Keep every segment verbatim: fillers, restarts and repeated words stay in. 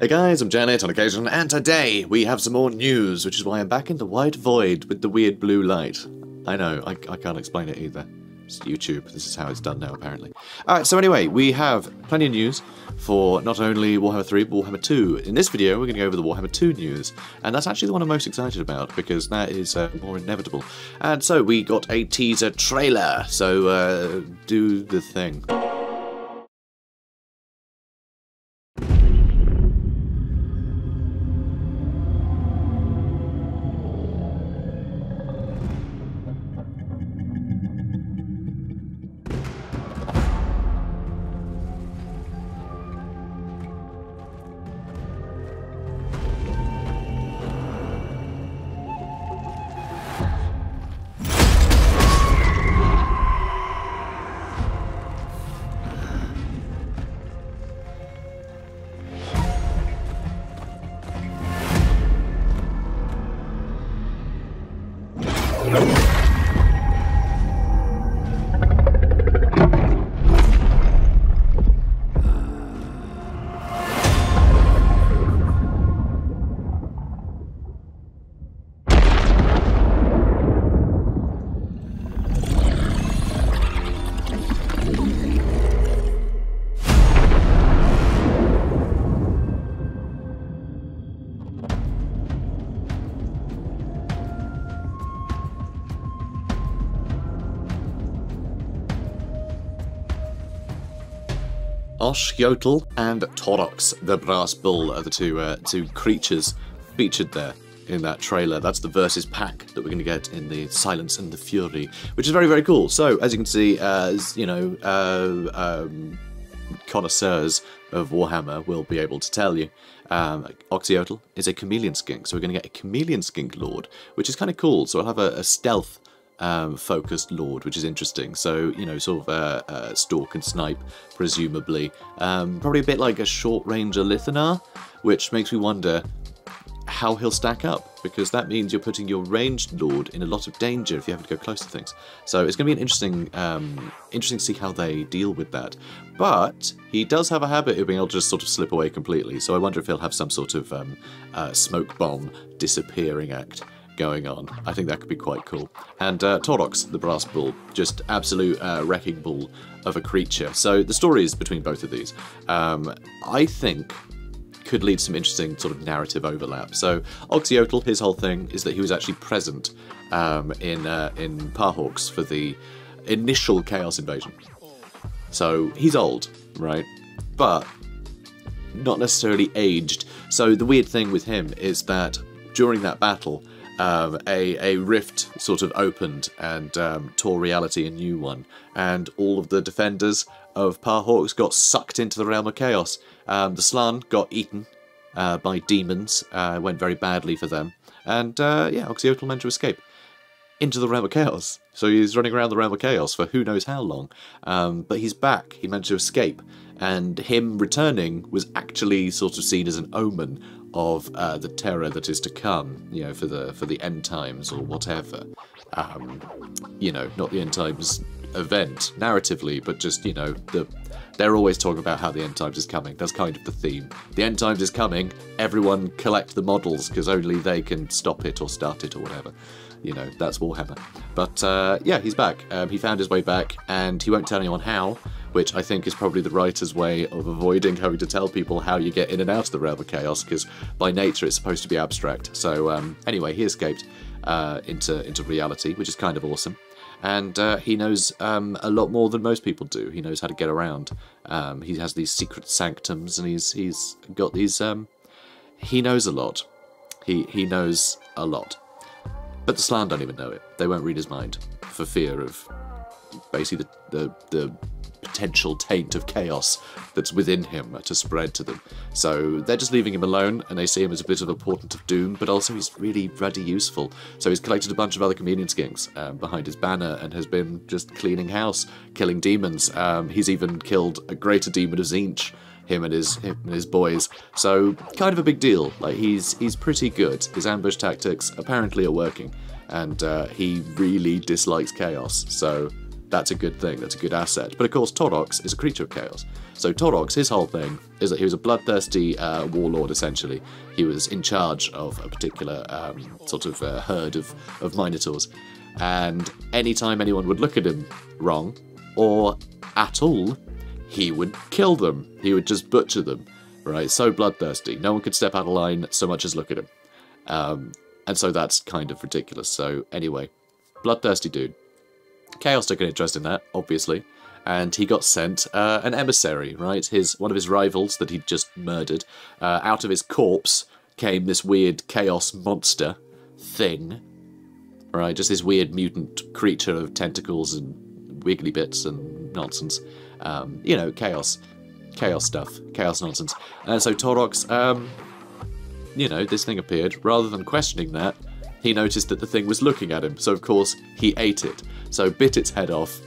Hey guys, I'm Janet on occasion, and today we have some more news, which is why I'm back in the white void with the weird blue light. I know, I, I can't explain it either. It's YouTube, this is how it's done now apparently. Alright, so anyway, we have plenty of news for not only Warhammer three, but Warhammer two. In this video, we're going to go over the Warhammer two news, and that's actually the one I'm most excited about, because that is uh, more inevitable. And so, we got a teaser trailer, so uh, do the thing. Oxyotl and Taurox, the brass bull, are the two uh, two creatures featured there in that trailer. That's the versus pack that we're going to get in the Silence and the Fury, which is very, very cool. So, as you can see, uh, you know, uh, um, connoisseurs of Warhammer will be able to tell you. Um, Oxyotl is a chameleon skink, so we're going to get a chameleon skink lord, which is kind of cool. So I'll have a, a stealth Um, focused lord, which is interesting. So, you know, sort of uh, uh, stalk and snipe, presumably. Um, probably a bit like a short-range Alithanar, which makes me wonder how he'll stack up, because that means you're putting your ranged lord in a lot of danger if you have to go close to things. So it's going to be an interesting, um, interesting to see how they deal with that. But he does have a habit of being able to just sort of slip away completely, so I wonder if he'll have some sort of um, uh, smoke bomb disappearing act going on. I think that could be quite cool. And uh, Taurox, the brass bull, just absolute uh, wrecking bull of a creature. So the stories between both of these, um, I think, could lead to some interesting sort of narrative overlap. So Oxyotl, his whole thing is that he was actually present um, in uh, in Parhawks for the initial Chaos invasion. So he's old, right? But not necessarily aged. So the weird thing with him is that during that battle, Um, a, a rift sort of opened and um, tore reality a new one, and all of the defenders of Parhawks got sucked into the Realm of Chaos. Um, the Slan got eaten uh, by demons, uh, went very badly for them, and uh, yeah, Oxyotl managed to escape into the Realm of Chaos. So he's running around the Realm of Chaos for who knows how long, um, but he's back, he managed to escape, and him returning was actually sort of seen as an omen of uh, the terror that is to come, you know, for the for the end times or whatever, um, you know, not the end times event narratively, but just, you know, the they're always talking about how the end times is coming. That's kind of the theme. The end times is coming. Everyone collect the models because only they can stop it or start it or whatever. You know, that's Warhammer. But uh, yeah, he's back. Um, he found his way back, and he won't tell anyone how, which I think is probably the writer's way of avoiding having to tell people how you get in and out of the Realm of Chaos, because by nature it's supposed to be abstract. So um, anyway, he escaped uh, into, into reality, which is kind of awesome. And uh, he knows um, a lot more than most people do. He knows how to get around. Um, he has these secret sanctums, and he's he's got these... Um, he knows a lot. He, he knows a lot. But the Slan don't even know it. They won't read his mind for fear of basically the... the, the potential taint of chaos that's within him to spread to them. So they're just leaving him alone, and they see him as a bit of a portent of doom, but also he's really bloody useful. So he's collected a bunch of other convenience gangs um, behind his banner and has been just cleaning house, killing demons. Um, he's even killed a greater demon of Tzeentch, him and his him and his boys. So kind of a big deal. Like he's he's pretty good. His ambush tactics apparently are working, and uh, he really dislikes chaos. So that's a good thing, that's a good asset. But of course, Taurox is a creature of chaos. So Taurox, his whole thing is that he was a bloodthirsty uh, warlord, essentially. He was in charge of a particular um, sort of uh, herd of, of minotaurs. And anytime anyone would look at him wrong, or at all, he would kill them. He would just butcher them, right? So bloodthirsty. No one could step out of line so much as look at him. Um, and so that's kind of ridiculous. So anyway, bloodthirsty dude. Chaos took an interest in that, obviously, and he got sent uh, an emissary, right? His one of his rivals that he'd just murdered. Uh, out of his corpse came this weird chaos monster thing, right? Just this weird mutant creature of tentacles and wiggly bits and nonsense. Um, you know, chaos. Chaos stuff. Chaos nonsense. And so Taurox, um, you know, this thing appeared. Rather than questioning that, he noticed that the thing was looking at him, so of course he ate it. So bit its head off,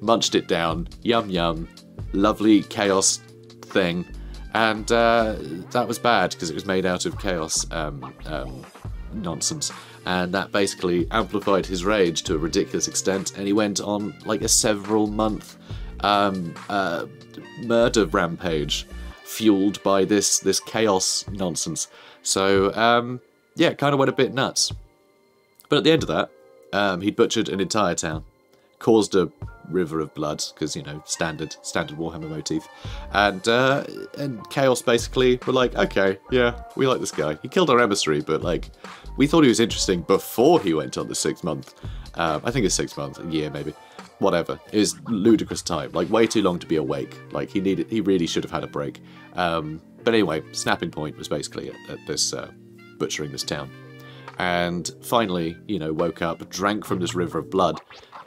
munched it down, yum yum, lovely chaos thing, and uh, that was bad because it was made out of chaos um, um, nonsense, and that basically amplified his rage to a ridiculous extent, and he went on like a several month um, uh, murder rampage fueled by this, this chaos nonsense. So um, yeah, kind of went a bit nuts. But at the end of that, Um, he'd butchered an entire town, caused a river of blood, because, you know, standard standard Warhammer motif, and uh, and Chaos basically were like, okay, yeah, we like this guy. He killed our emissary, but, like, we thought he was interesting before he went on the sixth month. Um, I think it's six months, a year maybe, whatever. It was ludicrous time, like, way too long to be awake. Like, he needed, he really should have had a break. Um, but anyway, snapping point was basically at, at this uh, butchering this town. And finally, you know, woke up, drank from this river of blood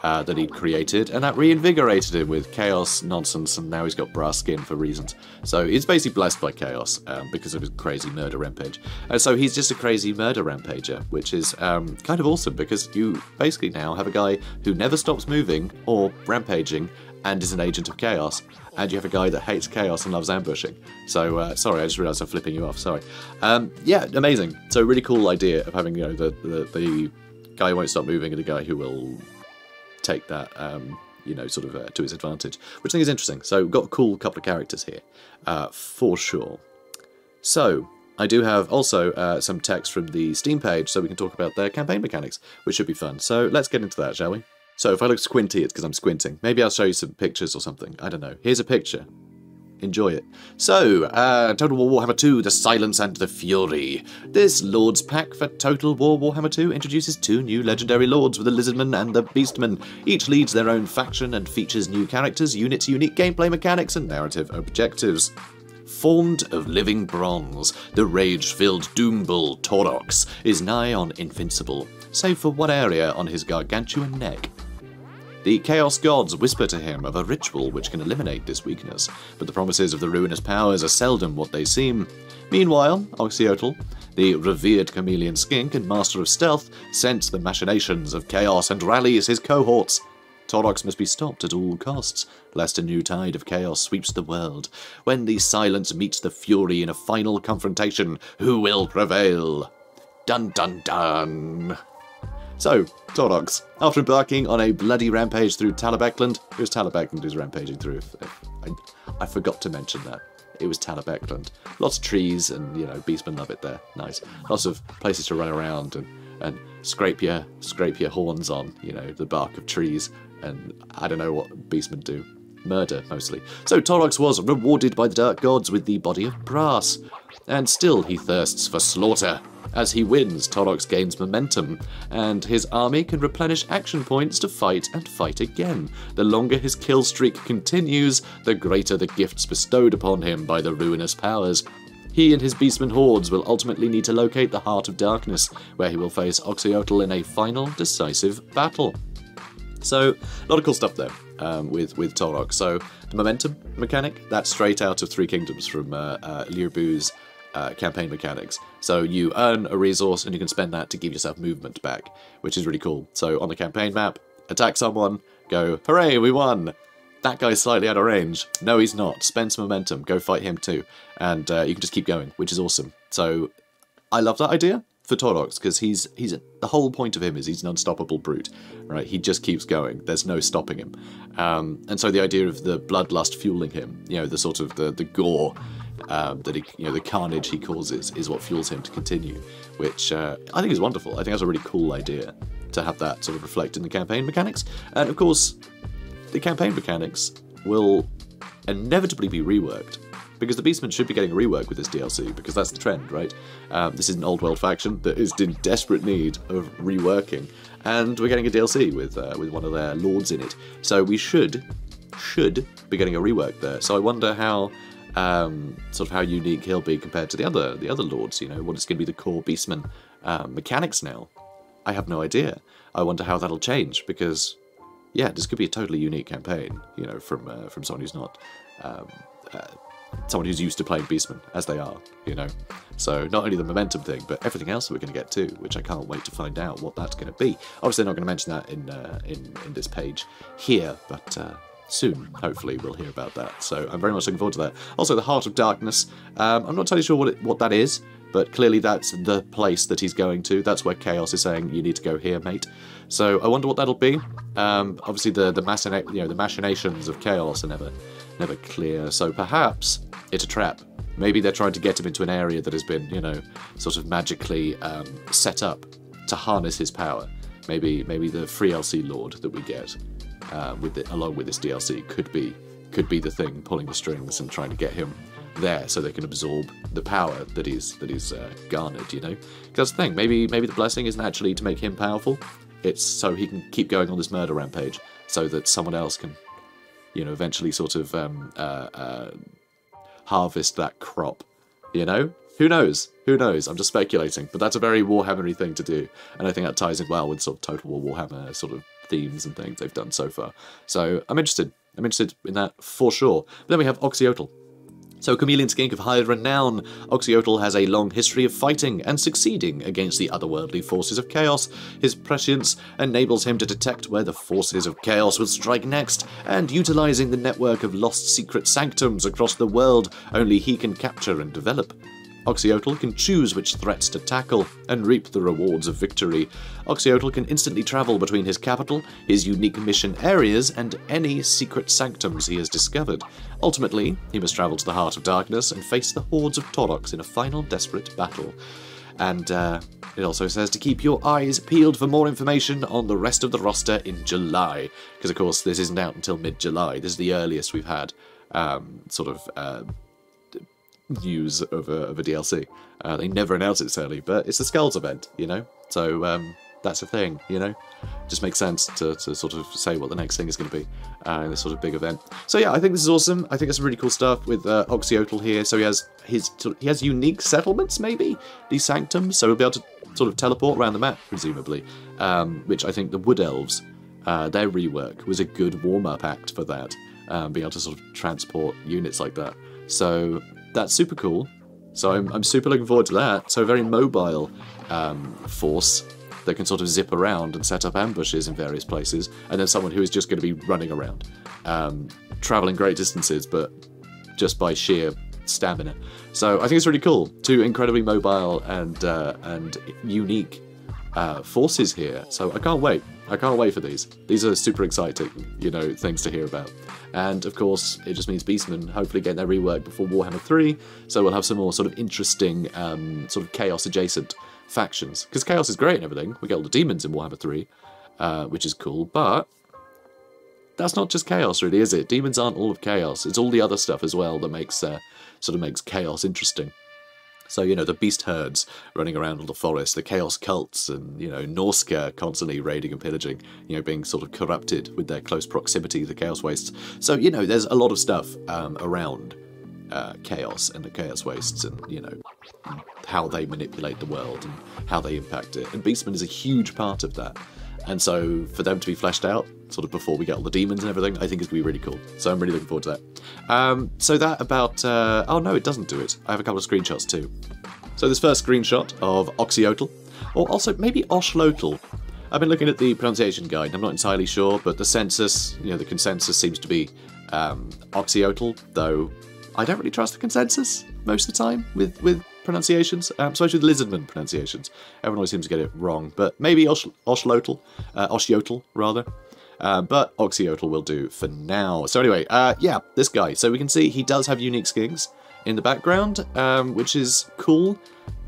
uh, that he'd created, and that reinvigorated him with chaos nonsense, and now he's got brass skin for reasons. So he's basically blessed by chaos um, because of his crazy murder rampage. And so he's just a crazy murder rampager, which is um, kind of awesome, because you basically now have a guy who never stops moving or rampaging and is an agent of chaos, and you have a guy that hates chaos and loves ambushing. So, uh, sorry, I just realised I'm flipping you off, sorry. Um, yeah, amazing. So, really cool idea of having, you know, the, the, the guy who won't stop moving and the guy who will take that, um, you know, sort of uh, to his advantage, which I think is interesting. So, we've got a cool couple of characters here, uh, for sure. So, I do have also uh, some text from the Steam page, so we can talk about their campaign mechanics, which should be fun. So, let's get into that, shall we? So if I look squinty, it's because I'm squinting. Maybe I'll show you some pictures or something. I don't know. Here's a picture. Enjoy it. So, uh, Total War Warhammer two, The Silence and the Fury. This Lords Pack for Total War Warhammer two introduces two new legendary lords with the Lizardmen and the Beastmen. Each leads their own faction and features new characters, units, unique gameplay mechanics, and narrative objectives. Formed of living bronze, the rage-filled Doombull Taurox is nigh on invincible, save for one area on his gargantuan neck. The Chaos Gods whisper to him of a ritual which can eliminate this weakness, but the promises of the ruinous powers are seldom what they seem. Meanwhile, Oxyotl, the revered chameleon skink and master of stealth, scents the machinations of chaos and rallies his cohorts. Taurox must be stopped at all costs, lest a new tide of chaos sweeps the world. When the silence meets the fury in a final confrontation, who will prevail? Dun dun dun! So, Taurox, after embarking on a bloody rampage through Talabekland, it was Talabekland who's rampaging through. I, I forgot to mention that. It was Talabekland. Lots of trees and, you know, Beastmen love it there. Nice. Lots of places to run around and, and scrape your scrape your horns on, you know, the bark of trees. And I don't know what Beastmen do. Murder, mostly. So Taurox was rewarded by the Dark Gods with the body of brass. And still he thirsts for slaughter. As he wins, Taurox gains momentum, and his army can replenish action points to fight and fight again. The longer his kill streak continues, the greater the gifts bestowed upon him by the ruinous powers. He and his Beastmen hordes will ultimately need to locate the Heart of Darkness, where he will face Oxyotl in a final, decisive battle. So, a lot of cool stuff there um, with, with Taurox. So, the momentum mechanic, that's straight out of Three Kingdoms from uh, uh, Lirbu's Uh, campaign mechanics. So you earn a resource and you can spend that to give yourself movement back, which is really cool. So on the campaign map, attack someone, go, hooray, we won! That guy's slightly out of range. No, he's not. Spend some momentum, go fight him too. And uh, you can just keep going, which is awesome. So I love that idea. for Taurox, because he's he's the whole point of him is he's an unstoppable brute, right? He just keeps going. There's no stopping him. Um, and so the idea of the bloodlust fueling him, you know, the sort of the the gore um, that he, you know, the carnage he causes is what fuels him to continue, which uh, I think is wonderful. I think that's a really cool idea to have that sort of reflect in the campaign mechanics. And of course, the campaign mechanics will inevitably be reworked, because the Beastmen should be getting a rework with this D L C, because that's the trend, right? Um, this is an old world faction that is in desperate need of reworking, and we're getting a D L C with uh, with one of their lords in it. So we should should be getting a rework there. So I wonder how um, sort of how unique he'll be compared to the other the other lords. You know, what is going to be the core Beastmen uh, mechanics now? I have no idea. I wonder how that'll change, because yeah, this could be a totally unique campaign. You know, from uh, from someone who's not. Um, uh, someone who's used to playing Beastmen, as they are, you know. So not only the momentum thing, but everything else that we're going to get too, which I can't wait to find out what that's going to be. Obviously, they're not going to mention that in, uh, in, in this page here, but uh, soon, hopefully, we'll hear about that. So I'm very much looking forward to that. Also, the Heart of Darkness. Um, I'm not entirely sure what, it, what that is, but clearly that's the place that he's going to. That's where Chaos is saying, you need to go here, mate. So I wonder what that'll be. Um, obviously, the, the, machina you know, the machinations of Chaos are never... never clear, so perhaps it's a trap. Maybe they're trying to get him into an area that has been, you know, sort of magically um, set up to harness his power. Maybe, maybe the free L C Lord that we get uh, with the, along with this D L C could be could be the thing pulling the strings and trying to get him there, so they can absorb the power that he's that he's uh, garnered. You know, because that's the thing. Maybe, maybe the blessing isn't actually to make him powerful. It's so he can keep going on this murder rampage, so that someone else can, you know, eventually sort of um, uh, uh, harvest that crop, you know? Who knows? Who knows? I'm just speculating. But that's a very Warhammer-y thing to do, and I think that ties in well with sort of Total War Warhammer sort of themes and things they've done so far. So I'm interested. I'm interested in that for sure. But then we have Oxyotl. So Chameleon Skink of high renown, Oxyotl has a long history of fighting and succeeding against the otherworldly forces of chaos. His prescience enables him to detect where the forces of chaos will strike next, and utilizing the network of lost secret sanctums across the world, only he can capture and develop. Oxyotl can choose which threats to tackle and reap the rewards of victory. Oxyotl can instantly travel between his capital, his unique mission areas, and any secret sanctums he has discovered. Ultimately, he must travel to the Heart of Darkness and face the hordes of Taurox in a final desperate battle. And uh, it also says to keep your eyes peeled for more information on the rest of the roster in July. Because, of course, this isn't out until mid-July. This is the earliest we've had um, sort of... Uh, news of a, of a D L C. Uh, they never announce it this early, but it's the Skulls event, you know? So um, that's a thing, you know? Just makes sense to, to sort of say what the next thing is going to be uh, in this sort of big event. So yeah, I think this is awesome. I think that's some really cool stuff with uh, Oxyotl here. So he has his he has unique settlements, maybe? These sanctums, so he'll be able to sort of teleport around the map, presumably, um, which I think the Wood Elves, uh, their rework was a good warm-up act for that, um, being able to sort of transport units like that. So... that's super cool, so I'm, I'm super looking forward to that. So a very mobile um, force that can sort of zip around and set up ambushes in various places, and then someone who is just going to be running around, um, traveling great distances, but just by sheer stamina. So I think it's really cool. Two incredibly mobile and uh, and unique uh, forces here. So I can't wait. I can't wait for these. These are super exciting, you know, things to hear about. And, of course, it just means Beastmen hopefully getting their rework before Warhammer three, so we'll have some more sort of interesting, um, sort of Chaos-adjacent factions. Because Chaos is great and everything. We get all the demons in Warhammer three, uh, which is cool, but that's not just Chaos, really, is it? Demons aren't all of Chaos. It's all the other stuff as well that makes, uh, sort of makes Chaos interesting. So, you know, the beast herds running around all the forest, the chaos cults and, you know, Norska constantly raiding and pillaging, you know, being sort of corrupted with their close proximity to the chaos wastes. So, you know, there's a lot of stuff um, around uh, chaos and the chaos wastes and, you know, how they manipulate the world and how they impact it. And Beastmen is a huge part of that. And so for them to be fleshed out, sort of before we get all the demons and everything, I think is going to be really cool. So I'm really looking forward to that. Um, so that about... Uh, oh, no, it doesn't do it. I have a couple of screenshots too. So this first screenshot of Oxyotl, or also maybe Oshlotl. I've been looking at the pronunciation guide. I'm not entirely sure, but the census, you know, the consensus seems to be um, Oxyotl, though I don't really trust the consensus most of the time with, with pronunciations, um, so I do the Lizardmen pronunciations. Everyone always seems to get it wrong, but maybe Oxyotl, uh, Oxyotl rather. Uh, but Oxyotl will do for now. So anyway, uh, yeah, this guy. So we can see he does have unique skins in the background, um, which is cool,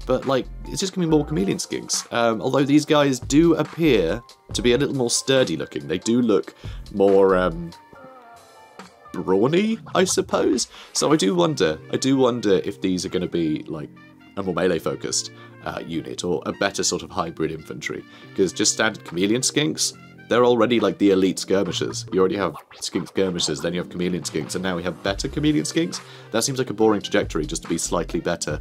but like, it's just gonna be more chameleon skins. Um, although these guys do appear to be a little more sturdy looking. They do look more um, brawny, I suppose. So I do wonder, I do wonder if these are gonna be like a more melee focused uh, unit or a better sort of hybrid infantry, because just standard chameleon skinks, they're already like the elite skirmishers. You already have skink skirmishers, then you have chameleon skinks, and now we have better chameleon skinks. That seems like a boring trajectory just to be slightly better,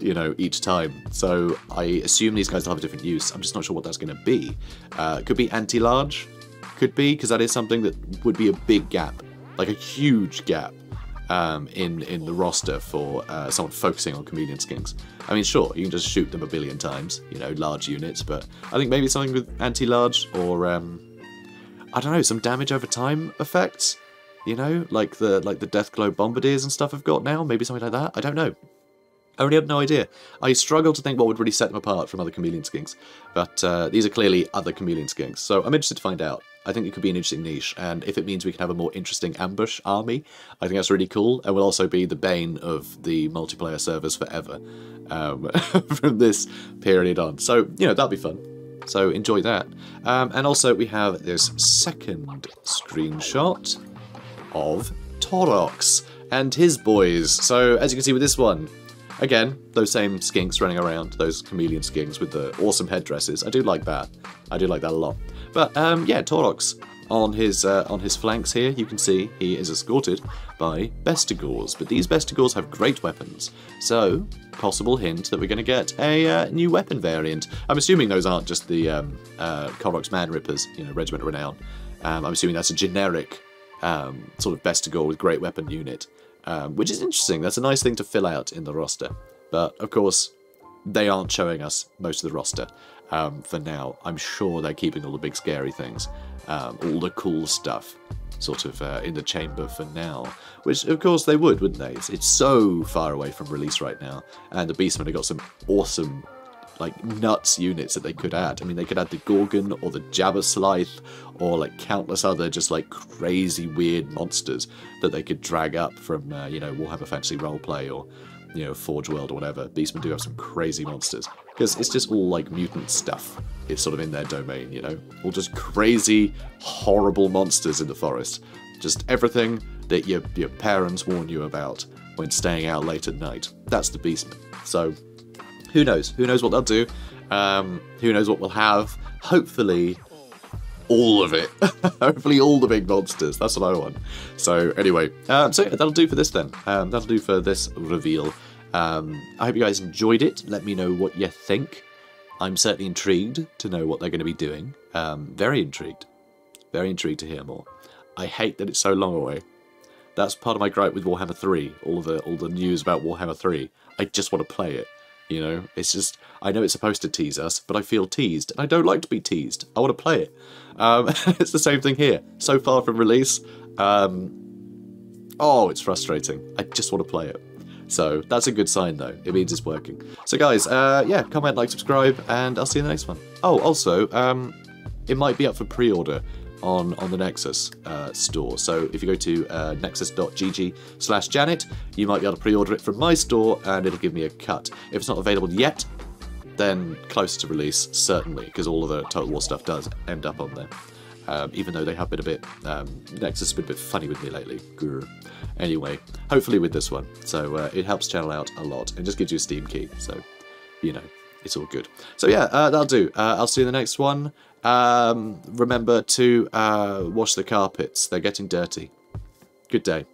you know, each time. So I assume these guys will have a different use. I'm just not sure what that's going to be. Uh, could be anti-large, could be, because that is something that would be a big gap, like a huge gap um, in, in the roster for uh, someone focusing on chameleon skinks. I mean, sure, you can just shoot them a billion times, you know, large units, but I think maybe something with anti-large or, um, I don't know, some damage over time effects, you know, like the like the Deathglow Bombardiers and stuff have got now, maybe something like that, I don't know. I really have no idea. I struggle to think what would really set them apart from other chameleon skinks, but uh, these are clearly other chameleon skinks, so I'm interested to find out. I think it could be an interesting niche, and if it means we can have a more interesting ambush army, I think that's really cool, and will also be the bane of the multiplayer servers forever um, from this period on. So, you know, that'll be fun. So enjoy that. Um, and also we have this second screenshot of Taurox and his boys. So as you can see with this one, again, those same skinks running around, those chameleon skinks with the awesome headdresses. I do like that. I do like that a lot. But um, yeah, Taurox on his uh, on his flanks here, you can see he is escorted by bestigors. But these bestigors have great weapons, so possible hint that we're going to get a uh, new weapon variant. I'm assuming those aren't just the um, uh, Taurox Man Rippers, you know, Regiment of Renown. Um, I'm assuming that's a generic um, sort of bestigor with great weapon unit. Um, which is interesting. That's a nice thing to fill out in the roster. But, of course, they aren't showing us most of the roster um, for now. I'm sure they're keeping all the big scary things, um, all the cool stuff, sort of uh, in the chamber for now. Which, of course, they would, wouldn't they? It's, it's so far away from release right now. And the Beastmen have got some awesome, like, nuts units that they could add. I mean, they could add the gorgon or the Jabba Slythe or, like, countless other just, like, crazy weird monsters that they could drag up from, uh, you know, Warhammer Fantasy Roleplay or, you know, Forge World or whatever. Beastmen do have some crazy monsters because it's just all, like, mutant stuff. It's sort of in their domain, you know? All just crazy, horrible monsters in the forest. Just everything that your, your parents warn you about when staying out late at night. That's the Beastmen. So... who knows? Who knows what they'll do? Um, who knows what we'll have? Hopefully, all of it. Hopefully, all the big monsters. That's what I want. So anyway, um, so yeah, that'll do for this then. Um, that'll do for this reveal. Um, I hope you guys enjoyed it. Let me know what you think. I'm certainly intrigued to know what they're going to be doing. Um, very intrigued. Very intrigued to hear more. I hate that it's so long away. That's part of my gripe with Warhammer three. All the all the news about Warhammer three. I just want to play it. You know, it's just, I know it's supposed to tease us, but I feel teased, and I don't like to be teased. I want to play it. Um, it's the same thing here. So far from release, um, oh, it's frustrating. I just want to play it. So that's a good sign, though. It means it's working. So guys, uh, yeah, comment, like, subscribe, and I'll see you in the next one. Oh, also, um, it might be up for pre-order on, on the Nexus uh, store. So if you go to uh, nexus dot g g slash Janet, you might be able to pre-order it from my store and it'll give me a cut. If it's not available yet, then close to release, certainly, because all of the Total War stuff does end up on there. Um, even though they have been a bit, um, Nexus has been a bit funny with me lately. Grr. Anyway, hopefully with this one. So uh, it helps channel out a lot and just gives you a Steam key. So, you know, it's all good. So yeah, uh, that'll do. Uh, I'll see you in the next one. Um, remember to uh, wash the carpets. They're getting dirty. Good day.